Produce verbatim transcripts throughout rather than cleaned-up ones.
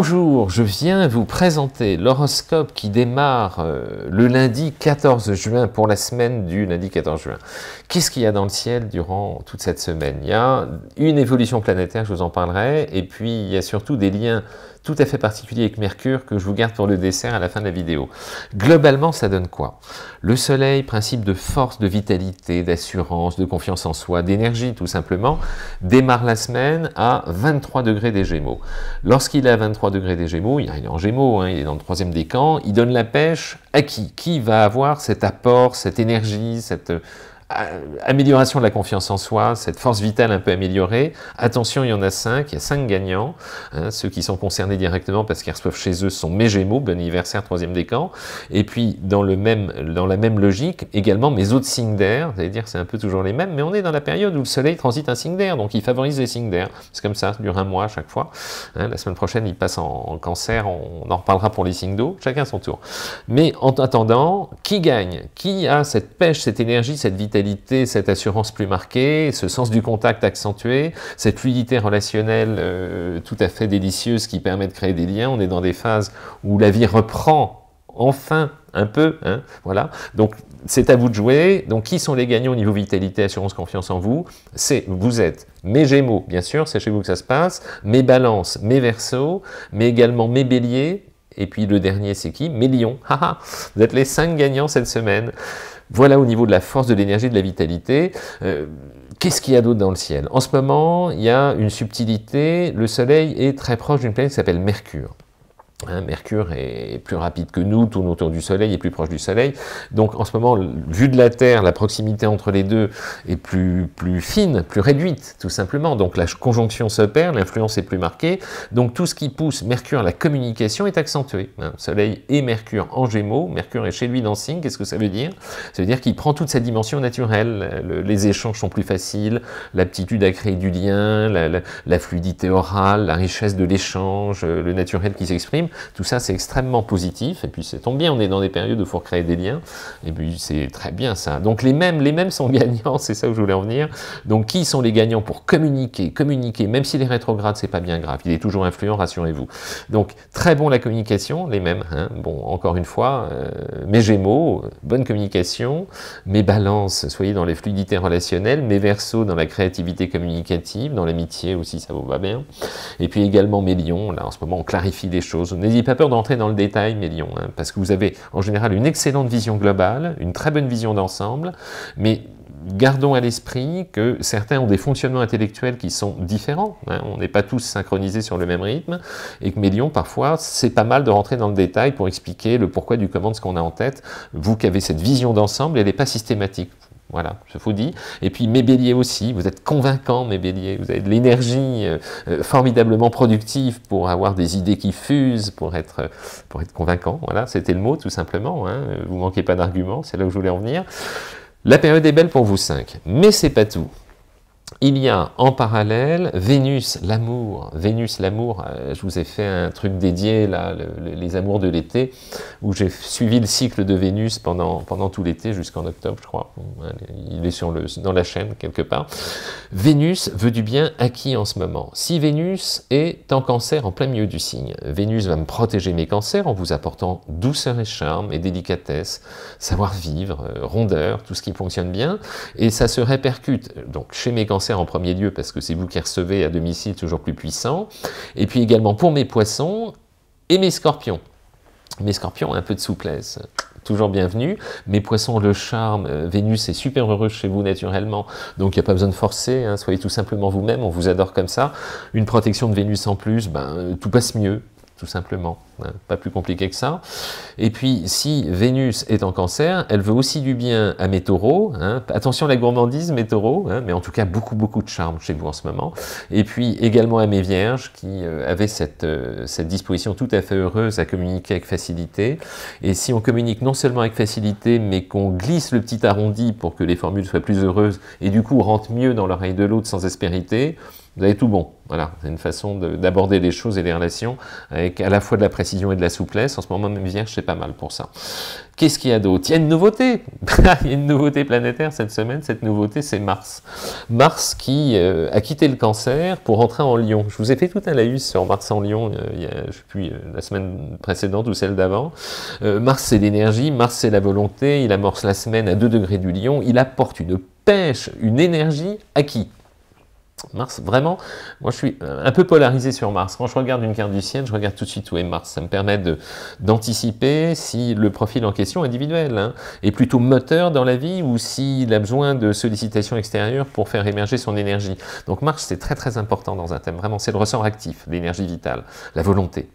Bonjour, je viens vous présenter l'horoscope qui démarre euh, le lundi quatorze juin pour la semaine du lundi quatorze juin. Qu'est-ce qu'il y a dans le ciel durant toute cette semaine? Il y a une évolution planétaire, je vous en parlerai, et puis il y a surtout des liens tout à fait particuliers avec Mercure que je vous garde pour le dessert à la fin de la vidéo. Globalement, ça donne quoi? Le soleil, principe de force, de vitalité, d'assurance, de confiance en soi, d'énergie tout simplement, démarre la semaine à vingt-trois degrés des Gémeaux. Lorsqu'il est à vingt-trois degrés des Gémeaux, il est en Gémeaux, hein, il est dans le troisième décan, il donne la pêche à qui? Qui va avoir cet apport, cette énergie, cette amélioration de la confiance en soi, cette force vitale un peu améliorée? Attention, il y en a cinq, il y a cinq gagnants, hein, ceux qui sont concernés directement parce qu'ils reçoivent chez eux sont mes Gémeaux, bon anniversaire, troisième décan, et puis dans, le même, dans la même logique, également mes autres signes d'air, c'est-à-dire c'est un peu toujours les mêmes, mais on est dans la période où le soleil transite un signe d'air, donc il favorise les signes d'air, c'est comme ça, ça dure un mois à chaque fois, hein, la semaine prochaine il passe en, en cancer, on, on en reparlera pour les signes d'eau, chacun son tour. Mais en attendant, qui gagne? Qui a cette pêche, cette énergie, cette vitalité, cette assurance plus marquée, ce sens du contact accentué, cette fluidité relationnelle euh, tout à fait délicieuse qui permet de créer des liens? On est dans des phases où la vie reprend enfin un peu, hein, voilà, donc c'est à vous de jouer. Donc qui sont les gagnants au niveau vitalité, assurance, confiance en vous? C'est, vous êtes mes Gémeaux, bien sûr, c'est chez vous que ça se passe, mes Balances, mes Verseaux, mais également mes Béliers, et puis le dernier c'est qui? Mes Lions. Vous êtes les cinq gagnants cette semaine. Voilà au niveau de la force, de l'énergie, de la vitalité. Euh, Qu'est-ce qu'il y a d'autre dans le ciel? En ce moment, il y a une subtilité. Le Soleil est très proche d'une planète qui s'appelle Mercure. Hein, Mercure est plus rapide que nous, tourne autour du Soleil, est plus proche du Soleil. Donc en ce moment, vu de la Terre, la proximité entre les deux est plus, plus fine, plus réduite, tout simplement. Donc la conjonction se perd, l'influence est plus marquée. Donc tout ce qui pousse Mercure à la communication est accentué. Hein, Soleil et Mercure en Gémeaux, Mercure est chez lui dans le signe, qu'est-ce que ça veut dire? Ça veut dire qu'il prend toute sa dimension naturelle. Le, les échanges sont plus faciles, l'aptitude à créer du lien, la, la, la fluidité orale, la richesse de l'échange, le naturel qui s'exprime. Tout ça, c'est extrêmement positif, et puis ça tombe bien, on est dans des périodes où il faut créer des liens, et puis c'est très bien ça. Donc les mêmes, les mêmes sont gagnants, c'est ça où je voulais en venir. Donc qui sont les gagnants pour communiquer? Communiquer, même s'il est rétrograde, c'est pas bien grave, il est toujours influent, rassurez-vous. Donc très bon la communication, les mêmes, hein. Bon, encore une fois, euh, mes Gémeaux, bonne communication, mes Balances, soyez dans les fluidités relationnelles, mes Verseaux dans la créativité communicative, dans l'amitié aussi, ça vous va bien, et puis également mes Lions, là en ce moment on clarifie des choses. N'ayez pas peur d'entrer dans le détail, mes Lions, hein, parce que vous avez en général une excellente vision globale, une très bonne vision d'ensemble, mais gardons à l'esprit que certains ont des fonctionnements intellectuels qui sont différents, hein, on n'est pas tous synchronisés sur le même rythme, et que mes Lions, parfois, c'est pas mal de rentrer dans le détail pour expliquer le pourquoi du comment de ce qu'on a en tête. Vous qui avez cette vision d'ensemble, elle n'est pas systématique. Voilà, je vous dis. Et puis mes Béliers aussi, vous êtes convaincants, mes Béliers, vous avez de l'énergie euh, formidablement productive pour avoir des idées qui fusent, pour être, pour être convaincant. Voilà, c'était le mot tout simplement, hein. Vous ne manquez pas d'arguments, c'est là où je voulais en venir. La période est belle pour vous cinq, mais c'est pas tout. Il y a en parallèle Vénus, l'amour. Vénus, l'amour, euh, je vous ai fait un truc dédié, là, le, le, les amours de l'été, où j'ai suivi le cycle de Vénus pendant, pendant tout l'été, jusqu'en octobre, je crois. Il est sur le, dans la chaîne, quelque part. Vénus veut du bien à qui en ce moment? Si Vénus est en Cancer, en plein milieu du signe, Vénus va me protéger mes Cancers en vous apportant douceur et charme, et délicatesse, savoir-vivre, euh, rondeur, tout ce qui fonctionne bien, et ça se répercute, donc, chez mes Cancers, en premier lieu, parce que c'est vous qui recevez à domicile, toujours plus puissant, et puis également pour mes Poissons et mes Scorpions. Mes Scorpions, un peu de souplesse, toujours bienvenue. Mes Poissons, le charme, euh, Vénus est super heureuse chez vous naturellement, donc il n'y a pas besoin de forcer, hein, soyez tout simplement vous-même, on vous adore comme ça. Une protection de Vénus en plus, ben, euh, tout passe mieux, tout simplement, hein, pas plus compliqué que ça. Et puis, si Vénus est en Cancer, elle veut aussi du bien à mes Taureaux, hein. Attention à la gourmandise, mes Taureaux, hein, mais en tout cas, beaucoup, beaucoup de charme chez vous en ce moment. Et puis, également à mes Vierges, qui euh, avaient cette, euh, cette disposition tout à fait heureuse à communiquer avec facilité. Et si on communique non seulement avec facilité, mais qu'on glisse le petit arrondi pour que les formules soient plus heureuses, et du coup, rentrent mieux dans l'oreille de l'autre sans aspérité, vous avez tout bon. Voilà, c'est une façon d'aborder les choses et les relations avec à la fois de la précision et de la souplesse. En ce moment, même Vierge, c'est pas mal pour ça. Qu'est-ce qu'il y a d'autre? Il y a une nouveauté. Il y a une nouveauté planétaire cette semaine. Cette nouveauté, c'est Mars. Mars qui euh, a quitté le Cancer pour rentrer en Lion. Je vous ai fait tout un laïus sur Mars en Lion, euh, il y a, je ne sais plus, euh, la semaine précédente ou celle d'avant. Euh, Mars, c'est l'énergie. Mars, c'est la volonté. Il amorce la semaine à deux degrés du Lion. Il apporte une pêche, une énergie à qui? Mars, vraiment, moi je suis un peu polarisé sur Mars. Quand je regarde une carte du ciel, je regarde tout de suite où est Mars. Ça me permet d'anticiper si le profil en question individuel hein, est plutôt moteur dans la vie ou s'il a besoin de sollicitations extérieures pour faire émerger son énergie. Donc Mars, c'est très très important dans un thème. Vraiment, c'est le ressort actif, l'énergie vitale, la volonté.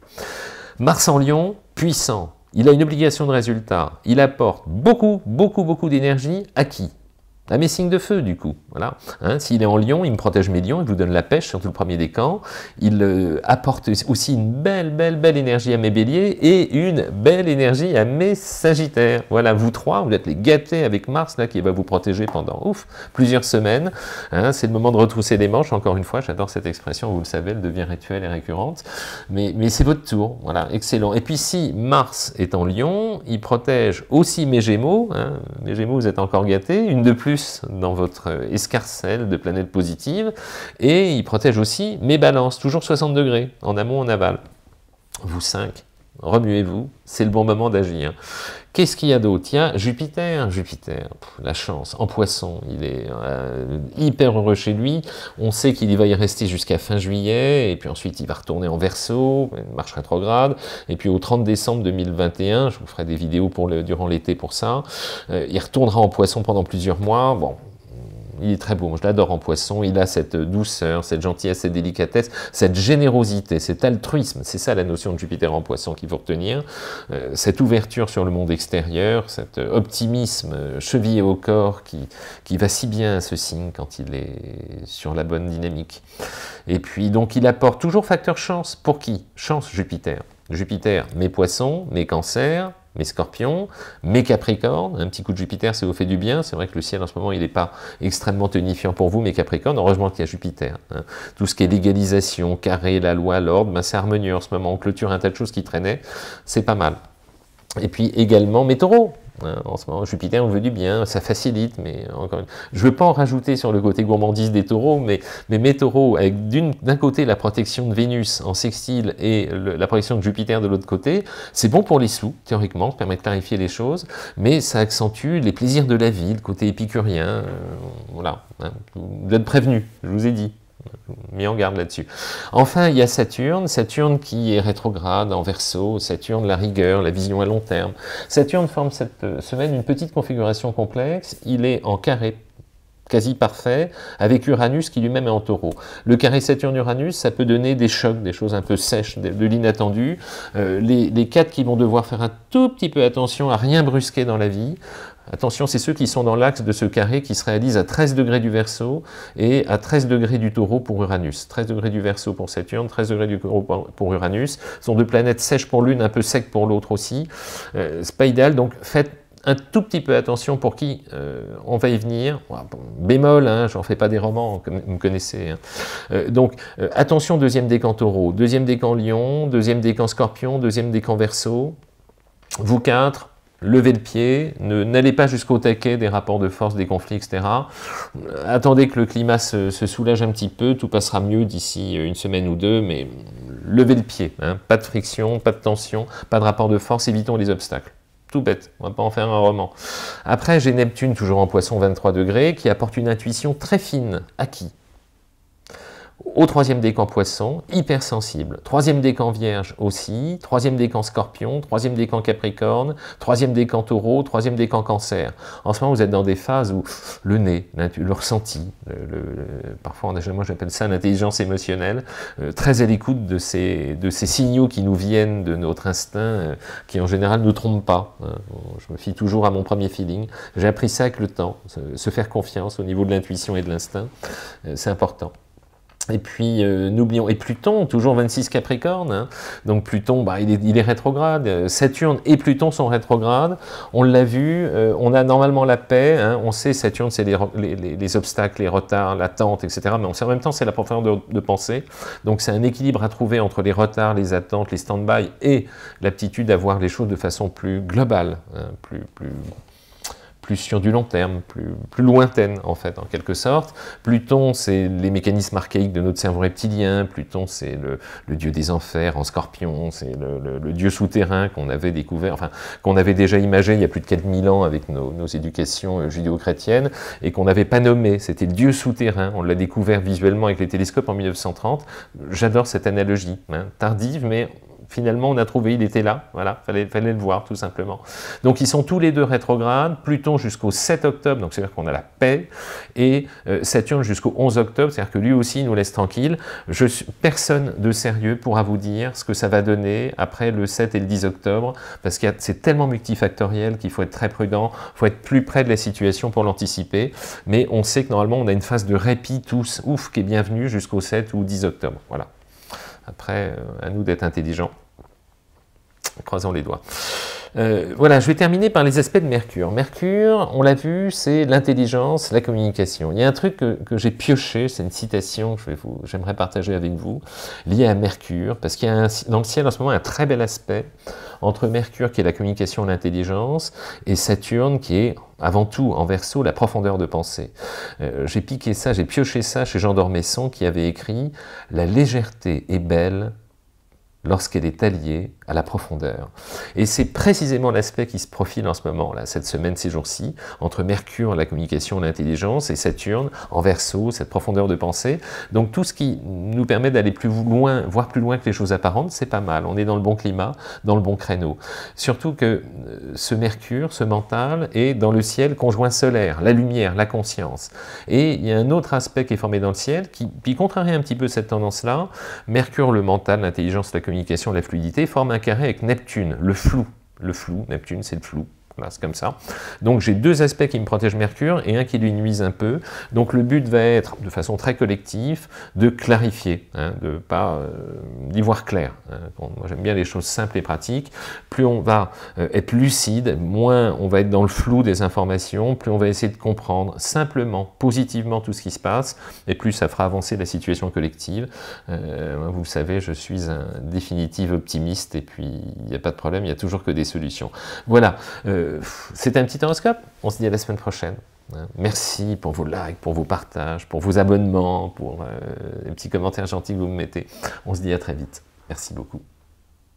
Mars en Lion, puissant. Il a une obligation de résultat. Il apporte beaucoup, beaucoup, beaucoup d'énergie à qui? À mes signes de feu, du coup, voilà. Hein, s'il est en Lion, il me protège mes lions, il vous donne la pêche, surtout le premier décan. Il euh, apporte aussi une belle, belle, belle énergie à mes béliers et une belle énergie à mes sagittaires. Voilà, vous trois, vous êtes les gâtés avec Mars, là, qui va vous protéger pendant, ouf, plusieurs semaines. Hein, c'est le moment de retrousser les manches, encore une fois, j'adore cette expression, vous le savez, elle devient rituelle et récurrente. Mais, mais c'est votre tour, voilà, excellent. Et puis si Mars est en Lion, il protège aussi mes gémeaux. Hein, mes gémeaux, vous êtes encore gâtés, une de plus dans votre escarcelle de planètes positives, et il protège aussi mes balances, toujours soixante degrés, en amont, en aval. Vous cinq, remuez-vous, c'est le bon moment d'agir. Qu'est-ce qu'il y a d'autre? Il y a Jupiter, Jupiter, pff, la chance, en poisson, il est euh, hyper heureux chez lui, on sait qu'il va y rester jusqu'à fin juillet, et puis ensuite il va retourner en Verseau, marche rétrograde, et puis au trente décembre deux mille vingt et un, je vous ferai des vidéos pour le, durant l'été pour ça, euh, il retournera en poisson pendant plusieurs mois, bon, il est très beau, moi je l'adore en poisson, il a cette douceur, cette gentillesse, cette délicatesse, cette générosité, cet altruisme, c'est ça la notion de Jupiter en poisson qu'il faut retenir, euh, cette ouverture sur le monde extérieur, cet optimisme chevillé au corps qui, qui va si bien à ce signe quand il est sur la bonne dynamique. Et puis donc il apporte toujours facteur chance, pour qui? Chance Jupiter. Jupiter, mes poissons, mes cancers, mes scorpions, mes capricornes, un petit coup de Jupiter, ça vous fait du bien, c'est vrai que le ciel en ce moment, il n'est pas extrêmement tonifiant pour vous, mes capricornes, heureusement qu'il y a Jupiter. Hein. Tout ce qui est légalisation, carré, la loi, l'ordre, ben c'est harmonieux en ce moment, on clôture un tas de choses qui traînaient, c'est pas mal. Et puis également mes taureaux. En ce moment, Jupiter, on veut du bien, ça facilite, mais encore une... je ne veux pas en rajouter sur le côté gourmandise des taureaux, mais, mais mes taureaux, avec d'un côté la protection de Vénus en sextile et le, la protection de Jupiter de l'autre côté, c'est bon pour les sous, théoriquement, ça permet de clarifier les choses, mais ça accentue les plaisirs de la vie, le côté épicurien, euh, voilà, hein, vous êtes prévenus, je vous ai dit. Mis en garde là-dessus. Enfin, il y a Saturne, Saturne qui est rétrograde en Verseau, Saturne la rigueur, la vision à long terme. Saturne forme cette semaine une petite configuration complexe, il est en carré quasi parfait, avec Uranus qui lui-même est en taureau. Le carré Saturne-Uranus, ça peut donner des chocs, des choses un peu sèches, de, de l'inattendu. Euh, les, les quatre qui vont devoir faire un tout petit peu attention à rien brusquer dans la vie. Attention, c'est ceux qui sont dans l'axe de ce carré qui se réalise à treize degrés du Verseau et à treize degrés du taureau pour Uranus. treize degrés du Verseau pour Saturne, treize degrés du taureau pour Uranus. Ce sont deux planètes sèches pour l'une, un peu secs pour l'autre aussi. Euh, c'est pas idéal, donc faites un tout petit peu attention pour qui euh, on va y venir. Bémol, hein, j'en fais pas des romans, comme vous me connaissez. Hein. Euh, donc, euh, attention, deuxième décan taureau, deuxième décan lion, deuxième décan scorpion, deuxième décan Verseau. Vous quatre, levez le pied, n'allez pas jusqu'au taquet des rapports de force, des conflits, et cetera. Attendez que le climat se, se soulage un petit peu, tout passera mieux d'ici une semaine ou deux, mais levez le pied, hein. Pas de friction, pas de tension, pas de rapport de force, évitons les obstacles. Tout bête, on va pas en faire un roman. Après, j'ai Neptune, toujours en poisson, vingt-trois degrés, qui apporte une intuition très fine. À qui? Au troisième décan poisson, hypersensible. Troisième décan vierge aussi, troisième décan scorpion, troisième décan capricorne, troisième décan taureau, troisième décan cancer. En ce moment, vous êtes dans des phases où le nez, le ressenti, le, le, parfois, moi j'appelle ça l'intelligence émotionnelle, euh, très à l'écoute de ces, de ces signaux qui nous viennent de notre instinct, euh, qui en général ne trompent pas. Hein. Bon, je me fie toujours à mon premier feeling. J'ai appris ça avec le temps, se, se faire confiance au niveau de l'intuition et de l'instinct, euh, c'est important. Et puis euh, n'oublions, et Pluton, toujours vingt-six Capricorne, hein. Donc Pluton, bah, il, est, il est rétrograde, Saturne et Pluton sont rétrogrades, on l'a vu, euh, on a normalement la paix, hein. On sait Saturne c'est les, les, les obstacles, les retards, l'attente, et cetera, mais on sait en même temps c'est la profondeur de, de pensée, donc c'est un équilibre à trouver entre les retards, les attentes, les stand-by et l'aptitude à voir les choses de façon plus globale, hein, plus... plus... plus sur du long terme, plus, plus lointaine, en fait, en quelque sorte. Pluton, c'est les mécanismes archaïques de notre cerveau reptilien, Pluton, c'est le, le dieu des enfers en scorpion, c'est le, le, le dieu souterrain qu'on avait découvert, enfin, qu'on avait déjà imagé il y a plus de quatre mille ans avec nos, nos éducations judéo-chrétiennes, et qu'on n'avait pas nommé, c'était le dieu souterrain, on l'a découvert visuellement avec les télescopes en mille neuf cent trente, j'adore cette analogie, hein, tardive, mais... finalement, on a trouvé, il était là, voilà, fallait, fallait le voir, tout simplement. Donc, ils sont tous les deux rétrogrades, Pluton jusqu'au sept octobre, donc c'est-à-dire qu'on a la paix, et euh, Saturne jusqu'au onze octobre, c'est-à-dire que lui aussi, il nous laisse tranquille. Je suis, personne de sérieux pourra vous dire ce que ça va donner après le sept et le dix octobre, parce que c'est tellement multifactoriel qu'il faut être très prudent, il faut être plus près de la situation pour l'anticiper, mais on sait que normalement, on a une phase de répit, tous, ouf, qui est bienvenue jusqu'au sept ou dix octobre, voilà. Après, euh, à nous d'être intelligents. Croisons les doigts. Euh, voilà, je vais terminer par les aspects de Mercure. Mercure, on l'a vu, c'est l'intelligence, la communication. Il y a un truc que, que j'ai pioché, c'est une citation que j'aimerais partager avec vous, liée à Mercure, parce qu'il y a un, dans le ciel en ce moment un très bel aspect entre Mercure, qui est la communication et l'intelligence, et Saturne, qui est avant tout, en Verseau, la profondeur de pensée. Euh, j'ai piqué ça, j'ai pioché ça chez Jean d'Ormesson, qui avait écrit « La légèreté est belle » lorsqu'elle est alliée à la profondeur. Et c'est précisément l'aspect qui se profile en ce moment, là, cette semaine, ces jours-ci, entre Mercure, la communication, l'intelligence, et Saturne, en Verseau, cette profondeur de pensée. Donc tout ce qui nous permet d'aller plus loin, voire plus loin que les choses apparentes, c'est pas mal. On est dans le bon climat, dans le bon créneau. Surtout que ce Mercure, ce mental, est dans le ciel conjoint solaire, la lumière, la conscience. Et il y a un autre aspect qui est formé dans le ciel, qui, qui contrarie un petit peu cette tendance-là. Mercure, le mental, l'intelligence, la communication, communication, la fluidité, forme un carré avec Neptune, le flou. Le flou, Neptune, c'est le flou. Voilà, c'est comme ça. Donc j'ai deux aspects qui me protègent Mercure et un qui lui nuise un peu. Donc le but va être, de façon très collective, de clarifier, hein, de pas euh, d'y voir clair. Hein. Bon, moi j'aime bien les choses simples et pratiques. Plus on va euh, être lucide, moins on va être dans le flou des informations, plus on va essayer de comprendre simplement, positivement tout ce qui se passe, et plus ça fera avancer la situation collective. Euh, vous le savez, je suis un définitif optimiste, et puis il n'y a pas de problème, il n'y a toujours que des solutions. Voilà. Euh, C'était un petit horoscope, on se dit à la semaine prochaine. Merci pour vos likes, pour vos partages, pour vos abonnements, pour euh, les petits commentaires gentils que vous me mettez. On se dit à très vite. Merci beaucoup.